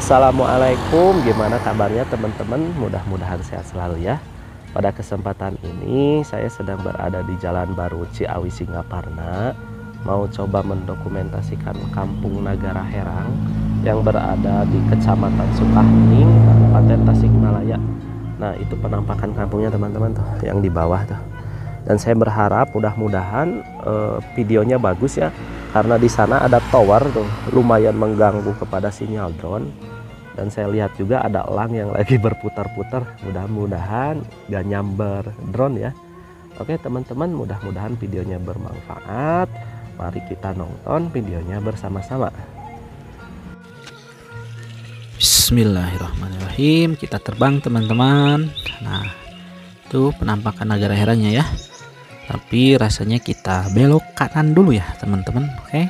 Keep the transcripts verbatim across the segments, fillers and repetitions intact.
Assalamualaikum, gimana kabarnya teman-teman? Mudah-mudahan sehat selalu ya. Pada kesempatan ini saya sedang berada di Jalan Baru Ciawi Singaparna, mau coba mendokumentasikan kampung Nagaraherang yang berada di Kecamatan Sukahening, Kabupaten Tasikmalaya. Nah, itu penampakan kampungnya teman-teman tuh yang di bawah tuh. Dan saya berharap mudah-mudahan eh, videonya bagus ya, karena di sana ada tower tuh lumayan mengganggu kepada sinyal drone. Dan saya lihat juga ada elang yang lagi berputar-putar, mudah-mudahan gak nyamber drone ya. Oke teman-teman, mudah-mudahan videonya bermanfaat. Mari kita nonton videonya bersama-sama. Bismillahirrahmanirrahim, kita terbang teman-teman. Nah, itu penampakan Nagaraherangnya ya. Tapi rasanya kita belok kanan dulu ya teman-teman. Oke.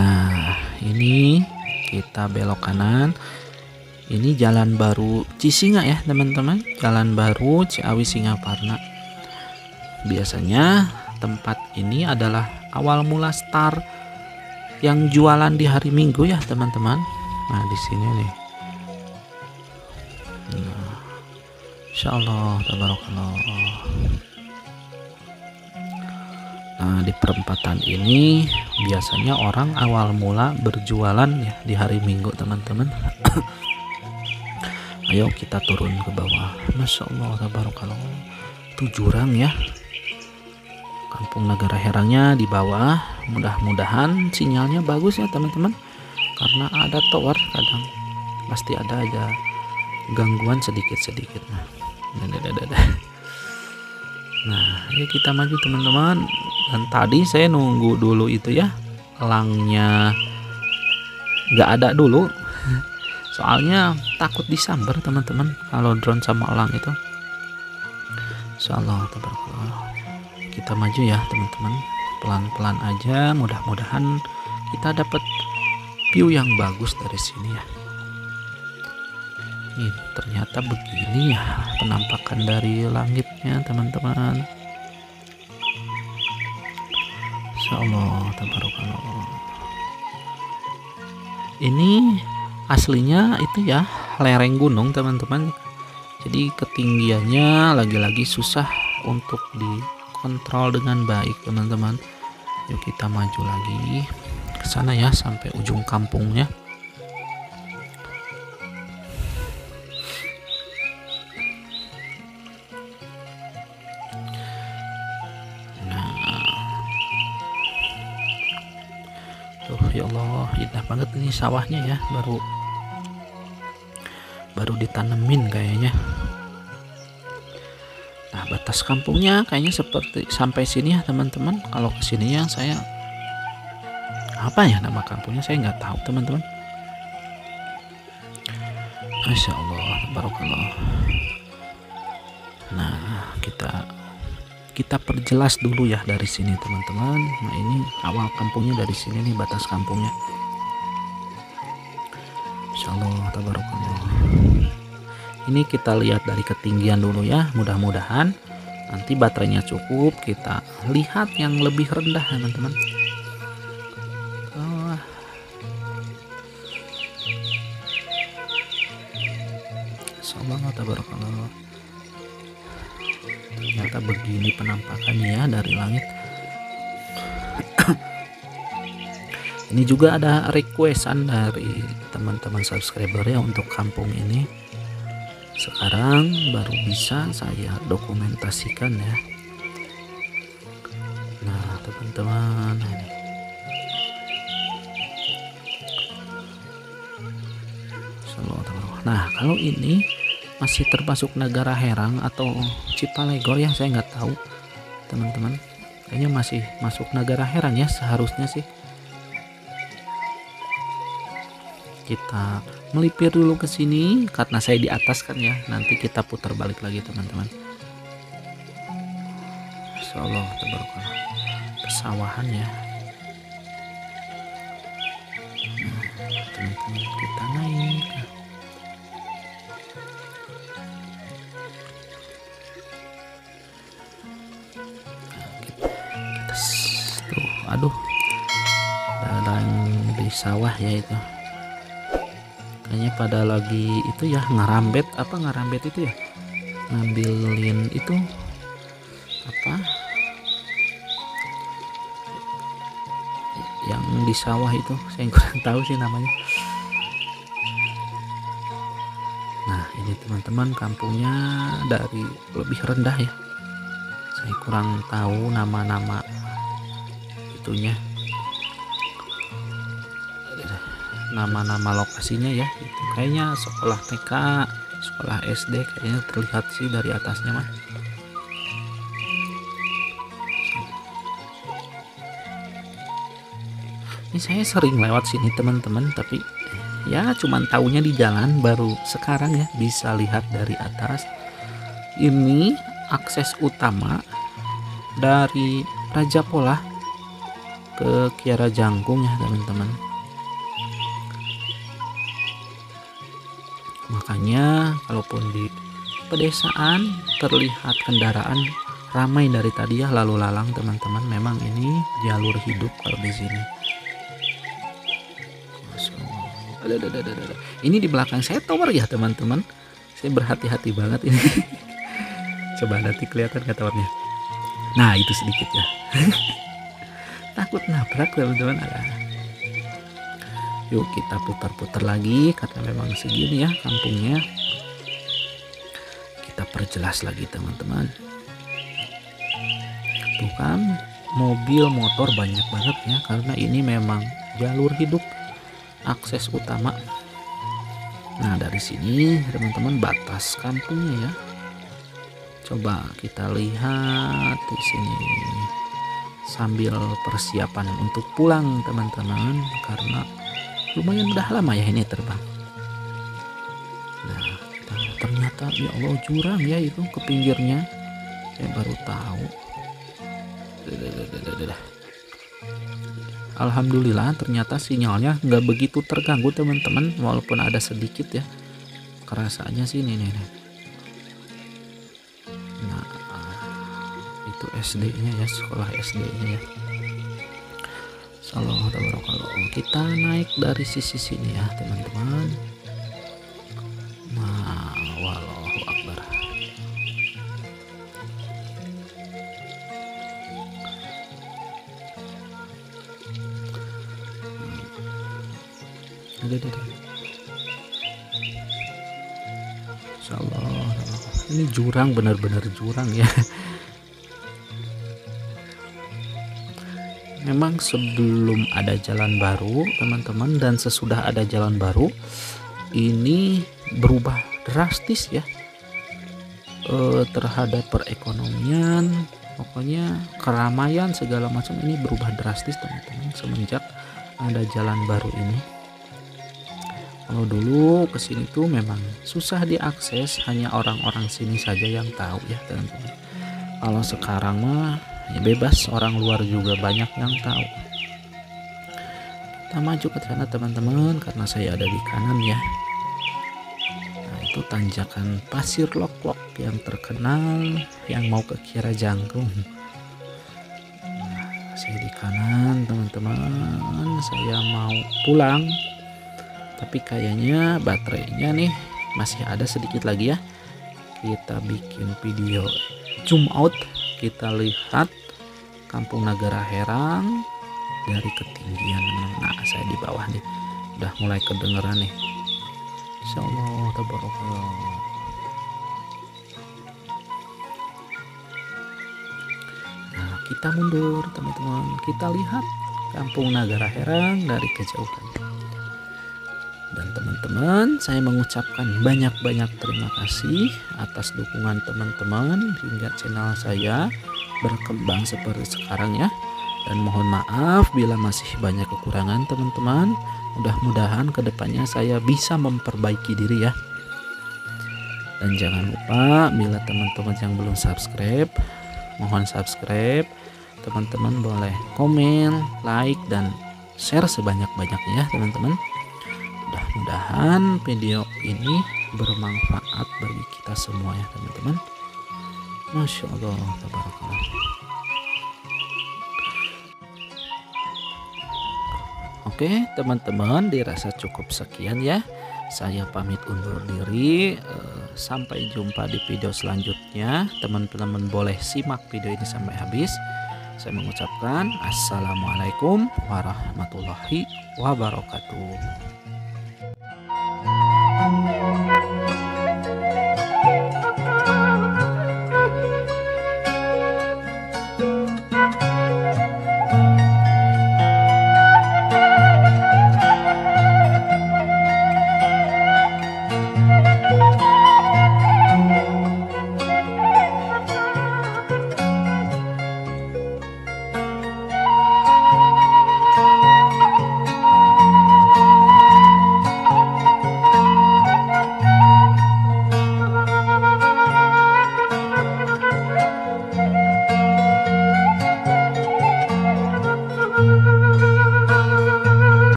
Nah, ini kita belok kanan. Ini Jalan Baru Cisinga ya teman-teman, Jalan Baru Ciawi Singaparna. Biasanya tempat ini adalah awal mula star yang jualan di hari Minggu ya teman-teman. Nah di sini nih, nah, Insya Allah tabarakallah. Nah, di perempatan ini biasanya orang awal mula berjualan ya di hari Minggu teman-teman. Ayo kita turun ke bawah. Masya Allah tabarakallah. Itu jurang ya. Kampung Nagaraherangnya di bawah. Mudah-mudahan sinyalnya bagus ya teman-teman, karena ada tower kadang pasti ada aja gangguan sedikit-sedikit. Nah, Nah, ayo kita maju teman-teman. Dan tadi saya nunggu dulu itu ya, elangnya nggak ada dulu. Soalnya takut disambar teman-teman kalau drone sama elang itu. Insyaallah tabarakallah. Kita maju ya teman-teman, pelan-pelan aja. Mudah-mudahan kita dapat view yang bagus dari sini ya. Ini ternyata begini ya penampakan dari langitnya teman-teman. Insya Allah tabarakallah. Ini aslinya itu ya lereng gunung teman-teman. Jadi ketinggiannya lagi-lagi susah untuk dikontrol dengan baik teman-teman. Yuk kita maju lagi ke sana ya sampai ujung kampungnya. Ya Allah, indah banget ini sawahnya ya, baru baru ditanemin kayaknya. Nah, batas kampungnya kayaknya seperti sampai sini ya teman-teman. Kalau kesininya saya apa ya nama kampungnya saya nggak tahu teman-teman. Masya Allah tabarakallah. Nah, kita kita perjelas dulu ya dari sini teman-teman. Nah ini awal kampungnya dari sini nih, batas kampungnya. Insya Allah tabarakallah. Ini kita lihat dari ketinggian dulu ya, mudah-mudahan nanti baterainya cukup. Kita lihat yang lebih rendah teman-teman. Oh. Insya Allah tabarakallah. Ternyata begini penampakannya ya dari langit. Ini juga ada requestan dari teman-teman subscriber ya untuk kampung ini. Sekarang baru bisa saya dokumentasikan ya. Nah teman-teman, ini nah kalau ini masih termasuk Nagaraherang atau Citalegor ya, saya nggak tahu teman-teman. Kayaknya masih masuk Nagaraherang ya seharusnya sih. Kita melipir dulu ke sini karena saya di atas kan ya, nanti kita putar balik lagi teman-teman. Insyaallah tabarakallah. Persawahan ya. Nah, teman-teman kita naik. Aduh, dalam di sawah ya itu. kayaknya pada lagi itu ya ngarambet, apa ngarambet itu ya, ngambilin itu apa yang di sawah itu, saya kurang tahu sih namanya. Nah ini teman-teman kampungnya dari lebih rendah ya, saya kurang tahu nama-nama itunya, nama-nama lokasinya ya. Itu kayaknya sekolah T K, sekolah S D kayaknya terlihat sih dari atasnya mah. Ini saya sering lewat sini teman-teman, tapi ya cuman taunya di jalan baru sekarang ya, bisa lihat dari atas. Ini akses utama dari Rajapolah ke Kiara Jangkung ya teman-teman. Makanya kalaupun di pedesaan terlihat kendaraan ramai dari tadi ya, lalu lalang teman-teman, memang ini jalur hidup kalau di sini. Ini di belakang saya tower ya teman-teman, saya berhati-hati banget ini. Coba nanti kelihatan nggak towernya. Nah itu sedikit ya. Takut nabrak teman-teman. Yuk kita putar-putar lagi karena memang segini ya kampungnya. Kita perjelas lagi teman-teman. Tuh kan mobil motor banyak banget ya, karena ini memang jalur hidup, akses utama. Nah dari sini teman-teman batas kampungnya ya. Coba kita lihat di sini sambil persiapan untuk pulang teman-teman, karena lumayan udah lama ya ini terbang. Nah ternyata ya Allah jurang ya itu ke pinggirnya, saya baru tahu. Alhamdulillah ternyata sinyalnya nggak begitu terganggu teman-teman, walaupun ada sedikit ya kerasanya sih ini nih. Nah itu S D-nya ya, sekolah S D-nya ya. Kalau kita naik dari sisi sini ya teman-teman. Nah, wallahu akbar. Ada ada. Insyaallah. Ini jurang, benar-benar jurang ya. Memang sebelum ada jalan baru teman-teman dan sesudah ada jalan baru ini berubah drastis ya e, terhadap perekonomian, pokoknya keramaian segala macam ini berubah drastis teman-teman semenjak ada jalan baru ini. Kalau dulu kesini tuh memang susah diakses, hanya orang-orang sini saja yang tahu ya teman-teman. Kalau sekarang mah ya bebas, orang luar juga banyak yang tahu. Kita maju ke sana teman-teman karena saya ada di kanan ya. Nah itu tanjakan pasir lok-lok yang terkenal yang mau ke Kiara Jangkung. Nah, saya di kanan teman-teman, saya mau pulang tapi kayaknya baterainya nih masih ada sedikit lagi ya. Kita bikin video zoom out, kita lihat kampung Nagaraherang dari ketinggian. Nah saya di bawah nih udah mulai kedengeran nih. Insya Allah tabarakallah. Nah kita mundur teman-teman, kita lihat kampung Nagaraherang dari kejauhan. Dan teman-teman saya mengucapkan banyak-banyak terima kasih atas dukungan teman-teman hingga channel saya berkembang seperti sekarang ya. Dan mohon maaf bila masih banyak kekurangan teman-teman, mudah-mudahan kedepannya saya bisa memperbaiki diri ya. Dan jangan lupa bila teman-teman yang belum subscribe mohon subscribe, teman-teman boleh komen, like, dan share sebanyak-banyaknya ya teman-teman. Mudah-mudahan video ini bermanfaat bagi kita semua ya teman-teman. Masya Allah tabarakallah. Oke teman-teman, dirasa cukup sekian ya Saya pamit undur diri. Sampai jumpa di video selanjutnya. Teman-teman boleh simak video ini sampai habis. Saya mengucapkan Assalamualaikum warahmatullahi wabarakatuh.